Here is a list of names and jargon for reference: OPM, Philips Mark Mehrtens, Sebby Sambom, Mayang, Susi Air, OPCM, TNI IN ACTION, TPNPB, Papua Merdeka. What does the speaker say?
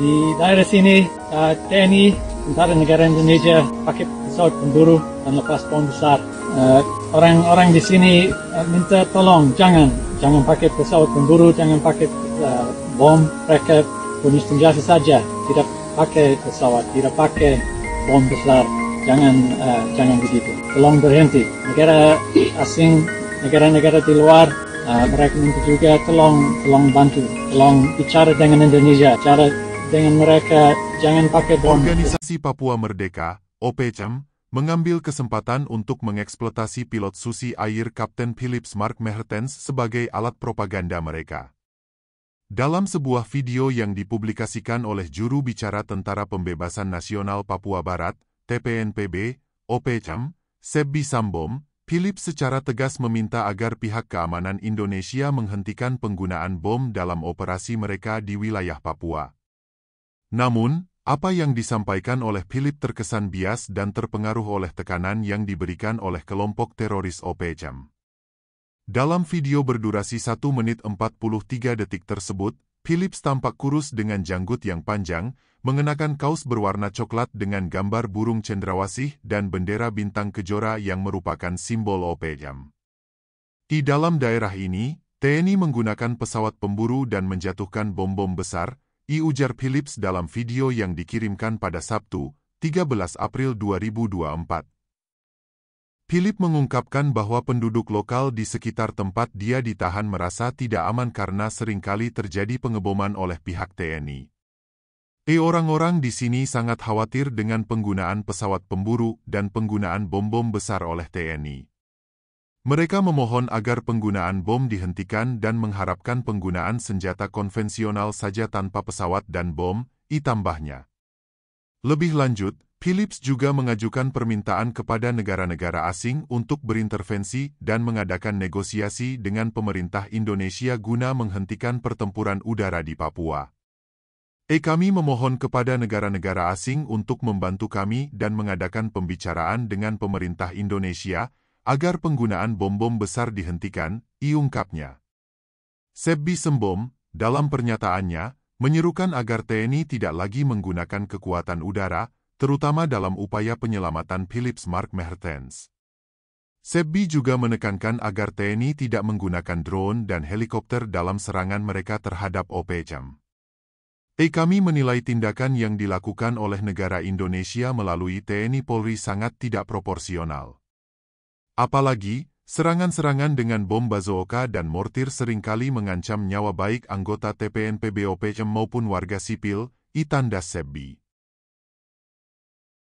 Di daerah sini, TNI, Tentara Negara Indonesia, pakai pesawat pemburu dan lepas bom besar. Orang-orang di sini minta tolong, jangan pakai pesawat pemburu, jangan pakai bom. Mereka punya senjata saja, tidak pakai pesawat, tidak pakai bom besar. Jangan begitu. Tolong berhenti. Negara asing, negara-negara di luar, mereka minta juga tolong bantu, tolong bicara dengan Indonesia, cara dengan mereka jangan pakai bom. Organisasi Papua Merdeka, OPCM, mengambil kesempatan untuk mengeksploitasi pilot Susi Air Kapten Philips Mark Mehrtens sebagai alat propaganda mereka. Dalam sebuah video yang dipublikasikan oleh juru bicara Tentara Pembebasan Nasional Papua Barat, TPNPB, OPCM, Sebby Sambom, Philips secara tegas meminta agar pihak keamanan Indonesia menghentikan penggunaan bom dalam operasi mereka di wilayah Papua. Namun, apa yang disampaikan oleh Philips terkesan bias dan terpengaruh oleh tekanan yang diberikan oleh kelompok teroris OPCM. Dalam video berdurasi 1 menit 43 detik tersebut, Philips tampak kurus dengan janggut yang panjang, mengenakan kaos berwarna coklat dengan gambar burung cendrawasih dan bendera bintang kejora yang merupakan simbol OPM. Di dalam daerah ini, TNI menggunakan pesawat pemburu dan menjatuhkan bom-bom besar, ujar Philips dalam video yang dikirimkan pada Sabtu, 13 April 2024. Philips mengungkapkan bahwa penduduk lokal di sekitar tempat dia ditahan merasa tidak aman karena seringkali terjadi pengeboman oleh pihak TNI. Orang-orang di sini sangat khawatir dengan penggunaan pesawat pemburu dan penggunaan bom-bom besar oleh TNI. Mereka memohon agar penggunaan bom dihentikan dan mengharapkan penggunaan senjata konvensional saja tanpa pesawat dan bom, tambahnya. Lebih lanjut, Philips juga mengajukan permintaan kepada negara-negara asing untuk berintervensi dan mengadakan negosiasi dengan pemerintah Indonesia guna menghentikan pertempuran udara di Papua. Kami memohon kepada negara-negara asing untuk membantu kami dan mengadakan pembicaraan dengan pemerintah Indonesia agar penggunaan bom-bom besar dihentikan, ungkapnya. Sebby Sambom, dalam pernyataannya, menyerukan agar TNI tidak lagi menggunakan kekuatan udara, terutama dalam upaya penyelamatan Philips Mark Mehrtens. Sebby juga menekankan agar TNI tidak menggunakan drone dan helikopter dalam serangan mereka terhadap OPCM. Kami menilai tindakan yang dilakukan oleh negara Indonesia melalui TNI Polri sangat tidak proporsional. Apalagi, serangan-serangan dengan bom bazooka dan mortir seringkali mengancam nyawa baik anggota TPNPB OPCM maupun warga sipil, tandas Sebby.